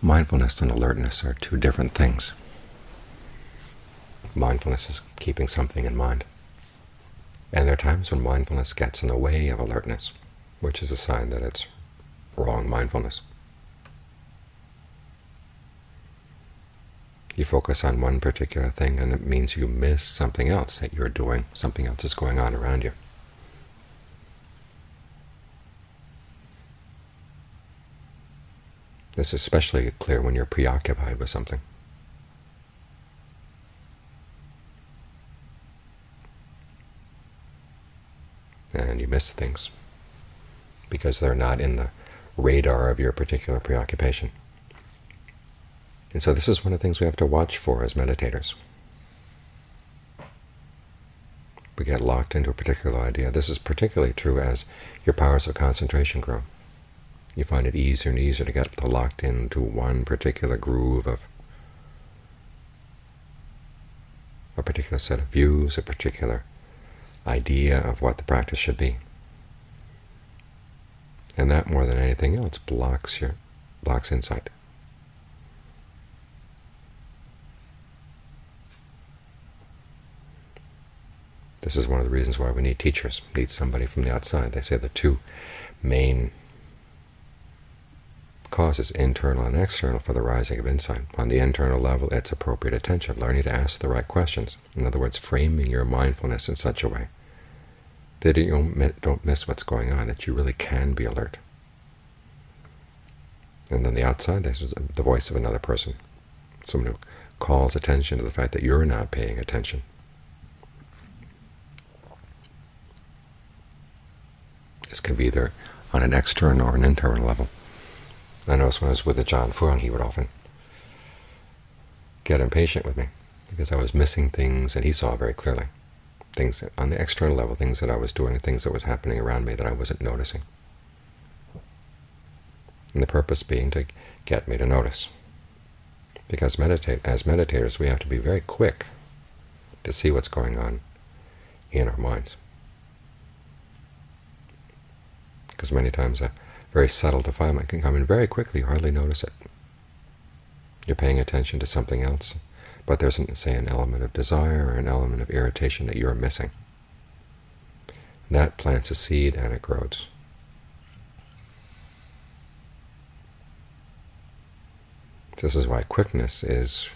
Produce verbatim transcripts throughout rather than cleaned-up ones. Mindfulness and alertness are two different things. Mindfulness is keeping something in mind. And there are times when mindfulness gets in the way of alertness, which is a sign that it's wrong mindfulness. You focus on one particular thing and it means you miss something else that you're doing, something else is going on around you. This is especially clear when you're preoccupied with something. And you miss things because they're not in the radar of your particular preoccupation. And so this is one of the things we have to watch for as meditators. We get locked into a particular idea. This is particularly true as your powers of concentration grow. You find it easier and easier to get locked into one particular groove of a particular set of views, a particular idea of what the practice should be. And that, more than anything else, blocks your blocks insight. This is one of the reasons why we need teachers, need somebody from the outside. They say the two main causes, internal and external, for the rising of insight. On the internal level, it's appropriate attention, learning to ask the right questions. In other words, framing your mindfulness in such a way that you don't miss what's going on, that you really can be alert. And then the outside, this is the voice of another person, someone who calls attention to the fact that you're not paying attention. This can be either on an external or an internal level. I noticed when I was with John Fuang, he would often get impatient with me because I was missing things that he saw very clearly. Things on the external level, things that I was doing, things that was happening around me that I wasn't noticing. And the purpose being to get me to notice. Because meditate, as meditators, we have to be very quick to see what's going on in our minds. Because many times a very subtle defilement can come in very quickly, you hardly notice it. You're paying attention to something else, but there's, say, an element of desire or an element of irritation that you're missing. That plants a seed and it grows. This is why quickness is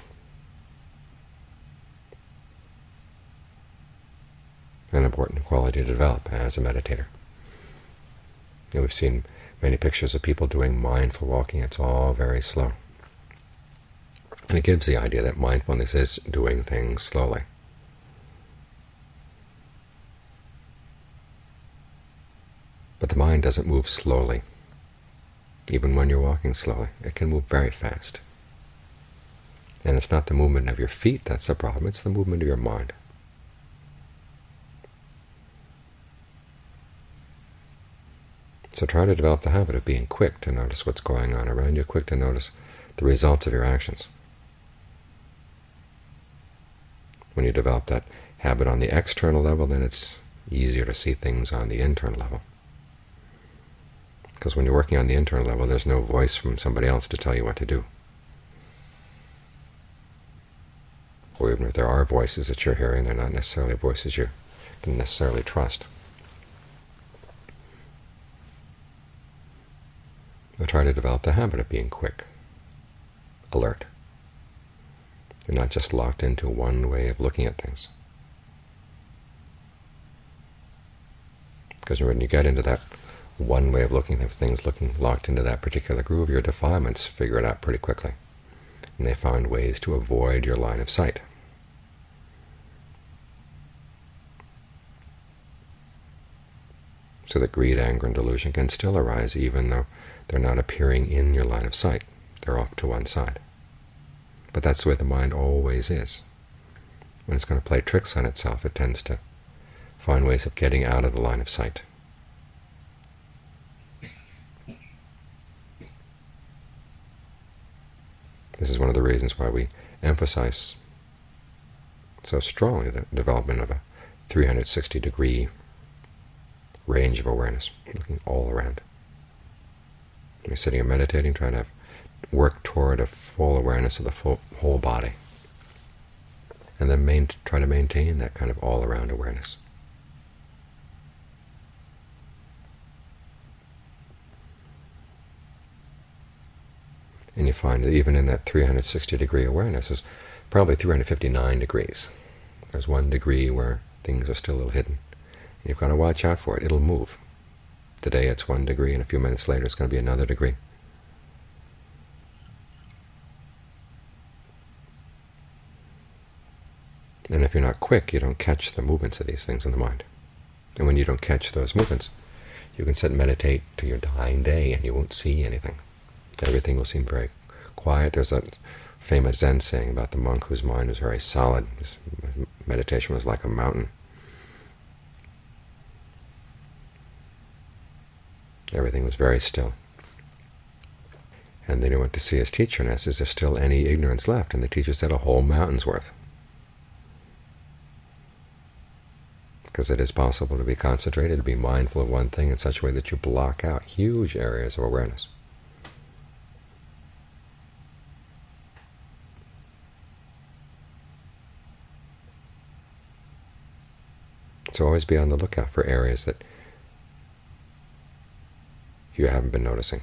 an important quality to develop as a meditator. You know, we've seen many pictures of people doing mindful walking. It's all very slow. And it gives the idea that mindfulness is doing things slowly. But the mind doesn't move slowly. Even when you're walking slowly, it can move very fast. And it's not the movement of your feet that's the problem, it's the movement of your mind. So try to develop the habit of being quick to notice what's going on around you, quick to notice the results of your actions. When you develop that habit on the external level, then it's easier to see things on the internal level. Because when you're working on the internal level, there's no voice from somebody else to tell you what to do. Or even if there are voices that you're hearing, they're not necessarily voices you can necessarily trust. But try to develop the habit of being quick, alert. You're not just locked into one way of looking at things. Because when you get into that one way of looking at things, looking locked into that particular groove, your defilements figure it out pretty quickly. And they find ways to avoid your line of sight. So that greed, anger, and delusion can still arise even though they're not appearing in your line of sight. They're off to one side. But that's the way the mind always is. When it's going to play tricks on itself, it tends to find ways of getting out of the line of sight. This is one of the reasons why we emphasize so strongly the development of a three hundred sixty degree range of awareness, looking all around. When you're sitting and meditating, try to have work toward a full awareness of the full, whole body, and then main, try to maintain that kind of all-around awareness. And you find that even in that three hundred sixty degree awareness is probably three hundred fifty-nine degrees. There's one degree where things are still a little hidden. You've got to watch out for it. It'll move. Today it's one degree, and a few minutes later it's going to be another degree. And if you're not quick, you don't catch the movements of these things in the mind. And when you don't catch those movements, you can sit and meditate till your dying day, and you won't see anything. Everything will seem very quiet. There's that famous Zen saying about the monk whose mind was very solid. His meditation was like a mountain. Everything was very still. And then he went to see his teacher and asked, is there still any ignorance left? And the teacher said, a whole mountain's worth. Because it is possible to be concentrated, to be mindful of one thing in such a way that you block out huge areas of awareness. So always be on the lookout for areas that you haven't been noticing.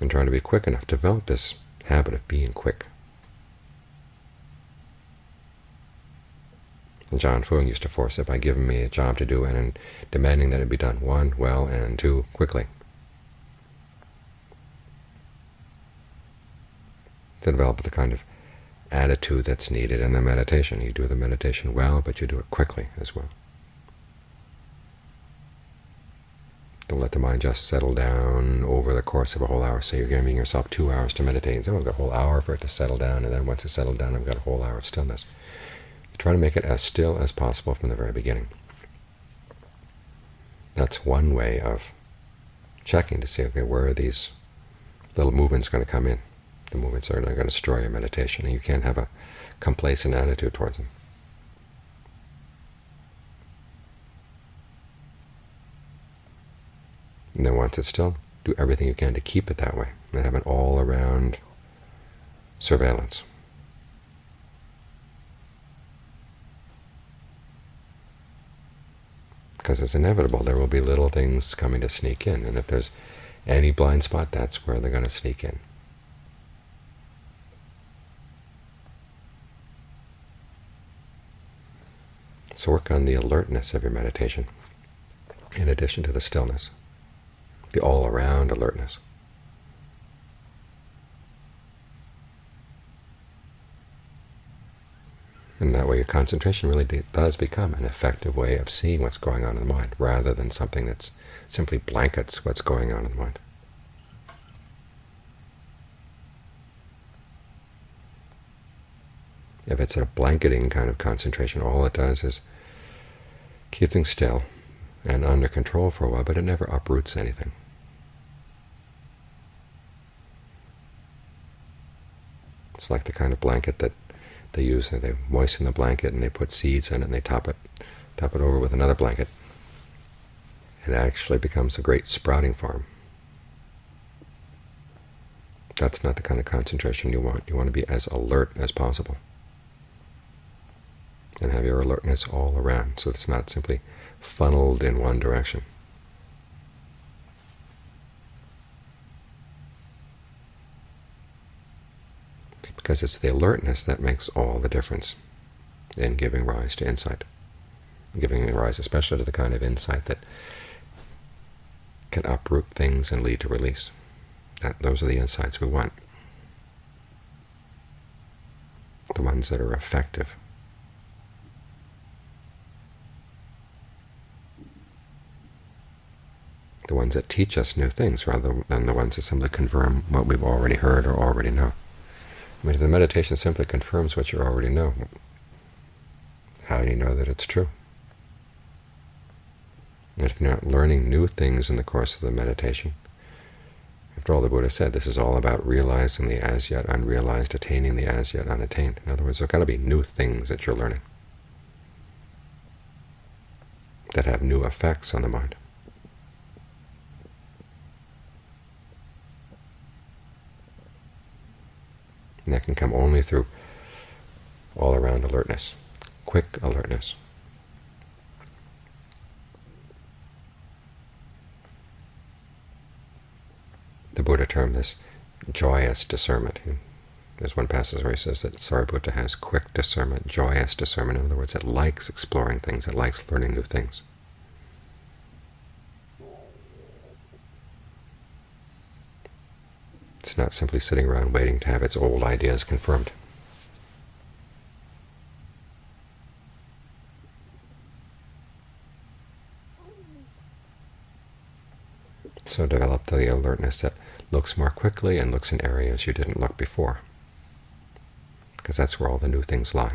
And trying to be quick enough, develop this habit of being quick. And John Fuang used to force it by giving me a job to do and then demanding that it be done, one, well, and two, quickly. To develop the kind of attitude that's needed in the meditation. You do the meditation well, but you do it quickly as well. Don't let the mind just settle down over the course of a whole hour. Say you're giving yourself two hours to meditate, and say, well, I've got a whole hour for it to settle down, and then once it's settled down, I've got a whole hour of stillness. You try to make it as still as possible from the very beginning. That's one way of checking to see, okay, where are these little movements going to come in? The movements are not going to destroy your meditation, and you can't have a complacent attitude towards them. And then once it's still, do everything you can to keep it that way, and have an all-around surveillance. Because it's inevitable, there will be little things coming to sneak in, and if there's any blind spot, that's where they're going to sneak in. So work on the alertness of your meditation, in addition to the stillness, the all-around alertness. And that way your concentration really does become an effective way of seeing what's going on in the mind, rather than something that's simply blankets what's going on in the mind. If it's a blanketing kind of concentration, all it does is keep things still and under control for a while, but it never uproots anything. It's like the kind of blanket that they use. They moisten the blanket and they put seeds in it and they top it, top it over with another blanket. It actually becomes a great sprouting farm. That's not the kind of concentration you want. You want to be as alert as possible, and have your alertness all around, so it's not simply funneled in one direction. Because it's the alertness that makes all the difference in giving rise to insight, giving rise especially to the kind of insight that can uproot things and lead to release. That, those are the insights we want, the ones that are effective. The ones that teach us new things, rather than the ones that simply confirm what we've already heard or already know. I mean, if the meditation simply confirms what you already know, how do you know that it's true? And if you're not learning new things in the course of the meditation, after all, the Buddha said this is all about realizing the as-yet unrealized, attaining the as-yet unattained. In other words, there have got to be new things that you're learning that have new effects on the mind. And that can come only through all-around alertness, quick alertness. The Buddha termed this joyous discernment. There's one passage where he says that Sariputta has quick discernment, joyous discernment. In other words, it likes exploring things, it likes learning new things. It's not simply sitting around waiting to have its old ideas confirmed. So develop the alertness that looks more quickly and looks in areas you didn't look before, because that's where all the new things lie.